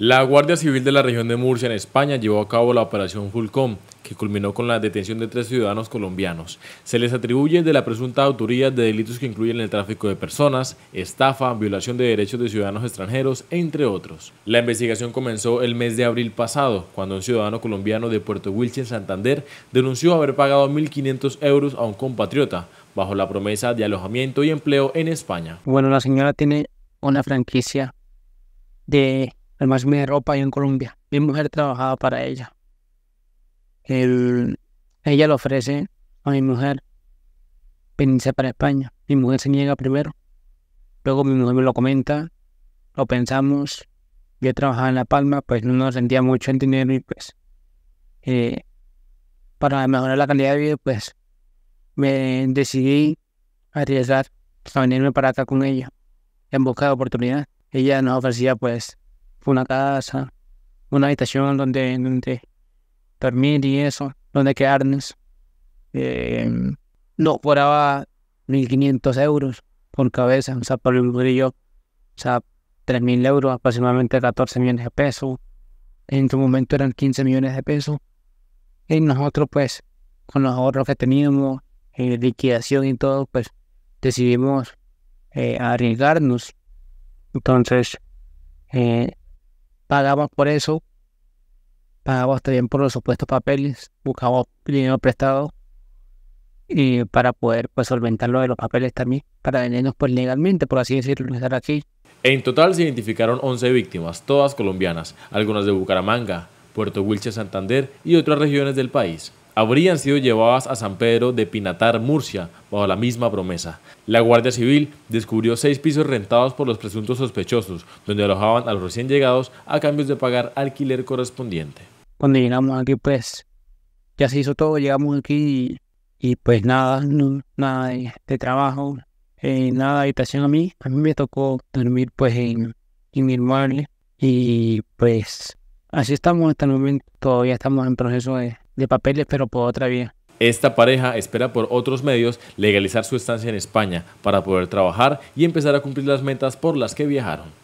La Guardia Civil de la región de Murcia, en España, llevó a cabo la operación Fulcón, que culminó con la detención de 3 ciudadanos colombianos. Se les atribuye de la presunta autoría de delitos que incluyen el tráfico de personas, estafa, violación de derechos de ciudadanos extranjeros, entre otros. La investigación comenzó el mes de abril pasado, cuando un ciudadano colombiano de Puerto Wilches, Santander, denunció haber pagado 1.500 € a un compatriota, bajo la promesa de alojamiento y empleo en España. Bueno, la señora tiene una franquicia de almacén de ropa ahí en Colombia. Mi mujer trabajaba para ella. Ella le ofrece a mi mujer venirse para España. Mi mujer se niega primero. Luego mi mujer me lo comenta, lo pensamos. Yo trabajaba en La Palma, pues no nos sentía mucho el dinero y pues para mejorar la calidad de vida, pues me decidí arriesgar a venirme para acá con ella en busca de oportunidad. Ella nos ofrecía pues una casa, una habitación donde dormir y eso, donde quedarnos. No cobraba 1.500 € por cabeza, o sea, por el brillo, o sea, 3.000 €, aproximadamente 14 millones de pesos. En su momento eran 15 millones de pesos. Y nosotros, pues, con los ahorros que teníamos, liquidación y todo, pues, decidimos arriesgarnos. Entonces, pagamos por eso, pagamos también por los supuestos papeles, buscamos dinero prestado y para poder pues solventar lo de los papeles también, para venirnos pues legalmente, por así decirlo, estar aquí. En total se identificaron 11 víctimas, todas colombianas, algunas de Bucaramanga, Puerto Wilches, Santander y otras regiones del país. Habrían sido llevadas a San Pedro de Pinatar, Murcia, bajo la misma promesa. La Guardia Civil descubrió 6 pisos rentados por los presuntos sospechosos, donde alojaban a los recién llegados a cambio de pagar alquiler correspondiente. Cuando llegamos aquí, pues, ya se hizo todo, llegamos aquí y pues nada, nada de trabajo, nada de habitación a mí. A mí me tocó dormir pues en mi inmueble y pues así estamos hasta el momento. Todavía estamos en proceso de papeles, pero por otra vía. Esta pareja espera por otros medios legalizar su estancia en España para poder trabajar y empezar a cumplir las metas por las que viajaron.